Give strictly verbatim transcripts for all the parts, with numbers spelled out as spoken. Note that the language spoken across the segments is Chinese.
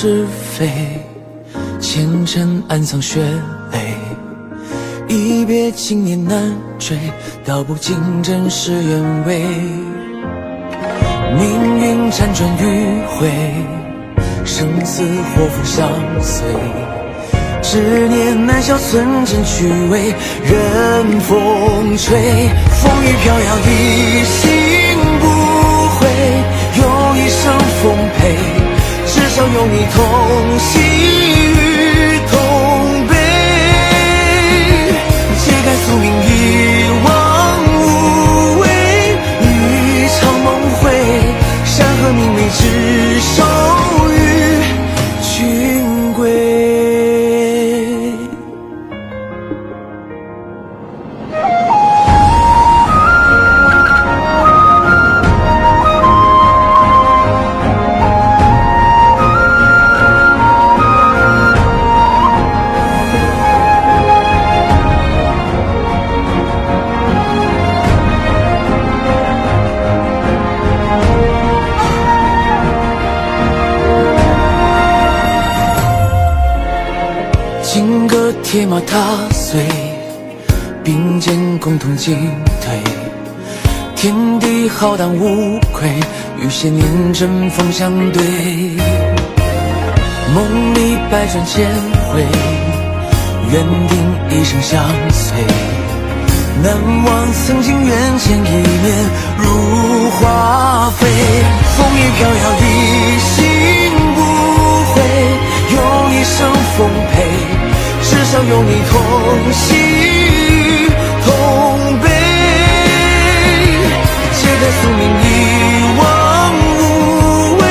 是非，前尘暗藏血泪，一别经年难追，道不尽真实原委。命运辗转迂回，生死祸福相随，执念难消，存真去伪，任风吹，风雨飘摇，一心不悔，有一生奉陪。 至少有你同喜与同悲，揭开宿命一望无畏，一场梦回，山河明媚，执手与君归。铁马踏碎，并肩共同进退。天地浩荡无愧，与千年针锋相对。梦里百转千回，缘定一生相随。难忘曾经缘浅一面如花飞，风雨飘摇，一心不悔，有一生奉陪。 至少有你同喜同悲，揭开宿命一望无畏，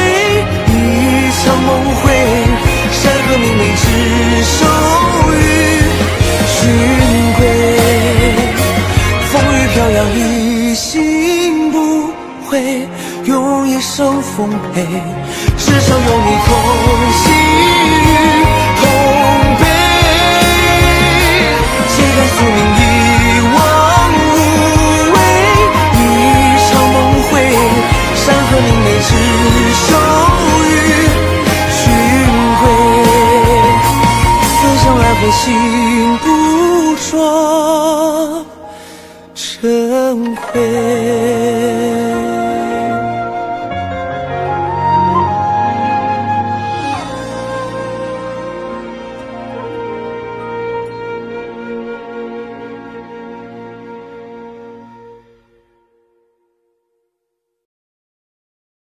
一场梦回，山河明媚，执手与君归。风雨飘摇，一心不悔，用一生奉陪。至少有你同喜与同悲。 宿命一望无畏，一场梦回，山河明媚，执手与君归。思想来回，心不着尘灰。